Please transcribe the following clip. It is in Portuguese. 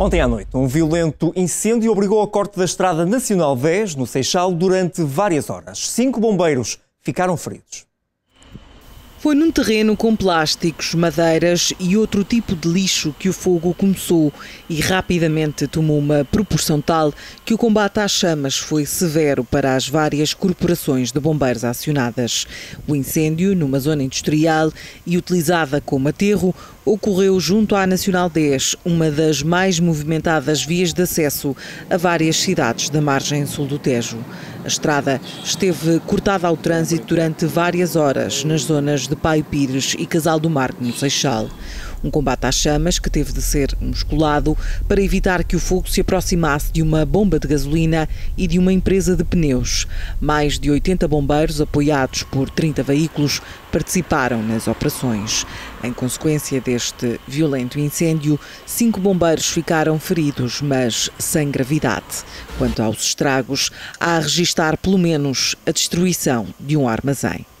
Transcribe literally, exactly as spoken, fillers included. Ontem à noite, um violento incêndio obrigou ao corte da Estrada Nacional dez, no Seixal, durante várias horas. Cinco bombeiros ficaram feridos. Foi num terreno com plásticos, madeiras e outro tipo de lixo que o fogo começou e rapidamente tomou uma proporção tal que o combate às chamas foi severo para as várias corporações de bombeiros acionadas. O incêndio, numa zona industrial e utilizada como aterro, ocorreu junto à Nacional dez, uma das mais movimentadas vias de acesso a várias cidades da margem sul do Tejo. A estrada esteve cortada ao trânsito durante várias horas nas zonas de Paio Pires e Casal do Marco, no Seixal. Um combate às chamas que teve de ser musculado para evitar que o fogo se aproximasse de uma bomba de gasolina e de uma empresa de pneus. Mais de oitenta bombeiros, apoiados por trinta veículos, participaram nas operações. Em consequência deste violento incêndio, cinco bombeiros ficaram feridos, mas sem gravidade. Quanto aos estragos, há a registar pelo menos a destruição de um armazém.